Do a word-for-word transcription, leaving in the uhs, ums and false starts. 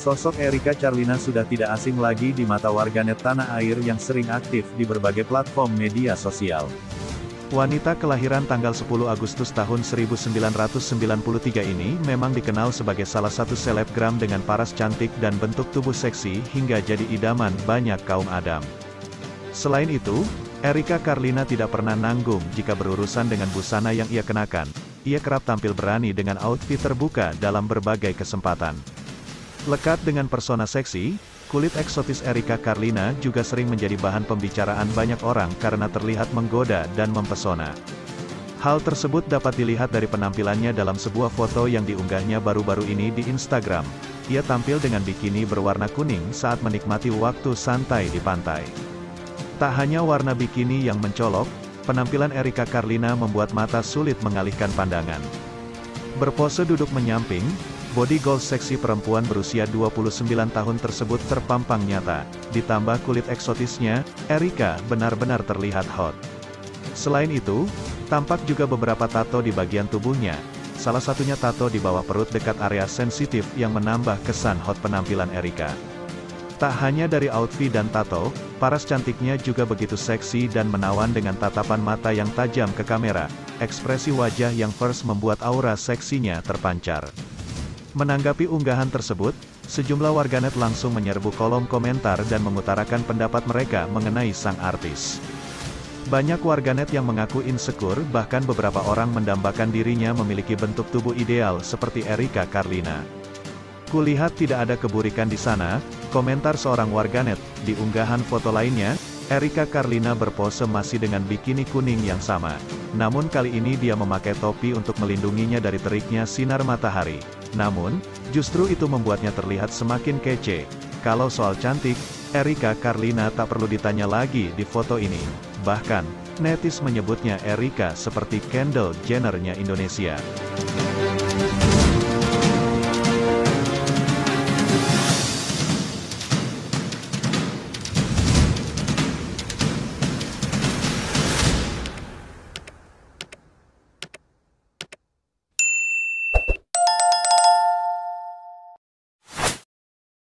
Sosok Erika Carlina sudah tidak asing lagi di mata warganet tanah air yang sering aktif di berbagai platform media sosial. Wanita kelahiran tanggal sepuluh Agustus tahun seribu sembilan ratus sembilan puluh tiga ini memang dikenal sebagai salah satu selebgram dengan paras cantik dan bentuk tubuh seksi hingga jadi idaman banyak kaum adam. Selain itu, Erika Carlina tidak pernah nanggung jika berurusan dengan busana yang ia kenakan. Ia kerap tampil berani dengan outfit terbuka dalam berbagai kesempatan. Lekat dengan persona seksi, kulit eksotis Erika Carlina juga sering menjadi bahan pembicaraan banyak orang karena terlihat menggoda dan mempesona. Hal tersebut dapat dilihat dari penampilannya dalam sebuah foto yang diunggahnya baru-baru ini di Instagram. Ia tampil dengan bikini berwarna kuning saat menikmati waktu santai di pantai. Tak hanya warna bikini yang mencolok, penampilan Erika Carlina membuat mata sulit mengalihkan pandangan. Berpose duduk menyamping, body goals seksi perempuan berusia dua puluh sembilan tahun tersebut terpampang nyata. Ditambah kulit eksotisnya, Erika benar-benar terlihat hot. Selain itu, tampak juga beberapa tato di bagian tubuhnya. Salah satunya tato di bawah perut dekat area sensitif yang menambah kesan hot penampilan Erika. Tak hanya dari outfit dan tato, paras cantiknya juga begitu seksi dan menawan dengan tatapan mata yang tajam ke kamera. Ekspresi wajah yang first membuat aura seksinya terpancar. Menanggapi unggahan tersebut, sejumlah warganet langsung menyerbu kolom komentar dan mengutarakan pendapat mereka mengenai sang artis. Banyak warganet yang mengaku insecure, bahkan beberapa orang mendambakan dirinya memiliki bentuk tubuh ideal seperti Erika Carlina. "Kulihat tidak ada keburikan di sana," komentar seorang warganet. Di unggahan foto lainnya, Erika Carlina berpose masih dengan bikini kuning yang sama. Namun kali ini dia memakai topi untuk melindunginya dari teriknya sinar matahari. Namun, justru itu membuatnya terlihat semakin kece. Kalau soal cantik, Erika Carlina tak perlu ditanya lagi di foto ini. Bahkan, netizen menyebutnya Erika seperti Kendall Jenner-nya Indonesia.